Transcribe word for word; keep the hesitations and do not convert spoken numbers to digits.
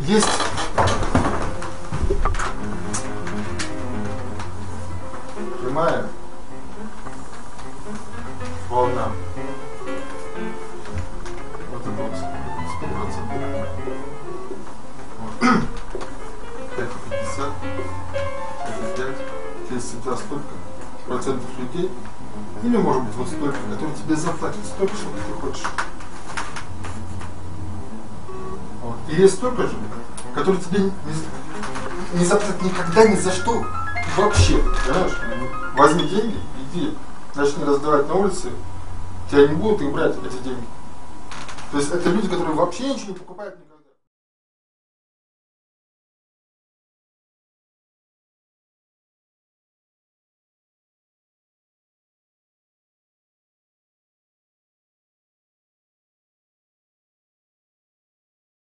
Есть прямая волна. Вот это вот сто процентов. пять пятьдесят, пять пять. Здесь всегда столько процентов людей. Или может быть вот столько, которые тебе заплатят столько, что ты хочешь. И есть столько же, который тебе не, не заплатит никогда ни за что вообще, понимаешь? Возьми деньги, иди, начни раздавать на улице, тебя не будут их брать, эти деньги. То есть это люди, которые вообще ничего не покупают.